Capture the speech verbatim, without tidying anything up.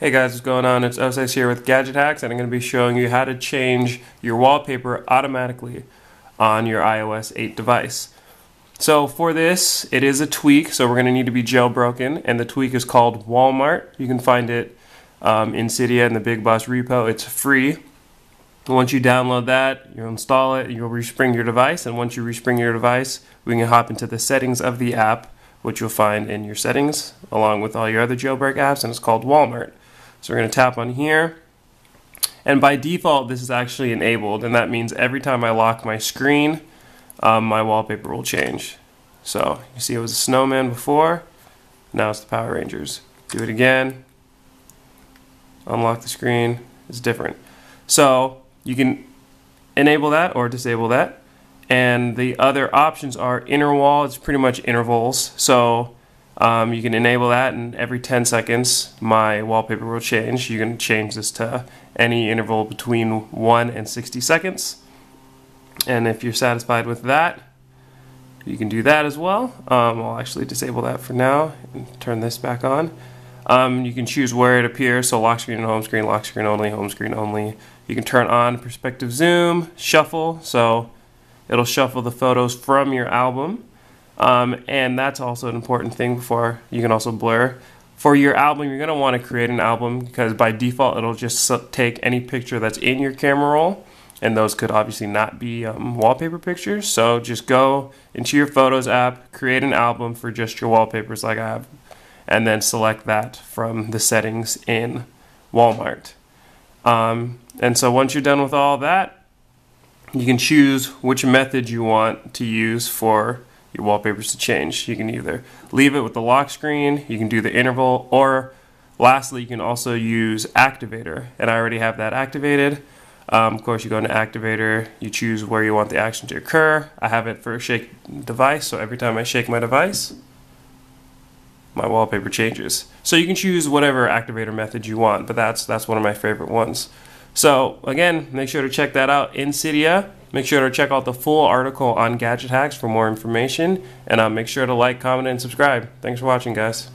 Hey guys, what's going on? It's Osais here with Gadget Hacks, and I'm going to be showing you how to change your wallpaper automatically on your i O S eight device. So for this, it is a tweak, so we're going to need to be jailbroken, and the tweak is called Wallmart. You can find it um, in Cydia and the Big Boss Repo. It's free. Once you download that, you'll install it, you'll respring your device, and once you respring your device, we can hop into the settings of the app, which you'll find in your settings, along with all your other jailbreak apps, and it's called Wallmart. So we're going to tap on here, and by default this is actually enabled, and that means every time I lock my screen um, my wallpaper will change. So you see it was a snowman before, now it's the Power Rangers. Do it again, unlock the screen, it's different. So you can enable that or disable that, and the other options are inner wall, it's pretty much intervals, so Um, you can enable that, and every ten seconds my wallpaper will change. You can change this to any interval between one and sixty seconds, and if you're satisfied with that, you can do that as well. um, I'll actually disable that for now and turn this back on. Um, you can choose where it appears, so lock screen and home screen, lock screen only, home screen only. You can turn on perspective zoom, shuffle, so it'll shuffle the photos from your album. Um, and that's also an important thing. Before, you can also blur. For your album, you're going to want to create an album, because by default it'll just take any picture that's in your camera roll, and those could obviously not be um, wallpaper pictures. So just go into your Photos app, create an album for just your wallpapers like I have, and then select that from the settings in Wallmart. Um, and so once you're done with all that, you can choose which method you want to use for your wallpapers to change. You can either leave it with the lock screen, you can do the interval, or lastly you can also use Activator, and I already have that activated. Um, of course, you go into Activator, you choose where you want the action to occur. I have it for a shake device, so every time I shake my device my wallpaper changes. So you can choose whatever Activator method you want, but that's that's one of my favorite ones. So again, make sure to check that out in Cydia. Make sure to check out the full article on Gadget Hacks for more information, and uh, make sure to like, comment, and subscribe. Thanks for watching, guys.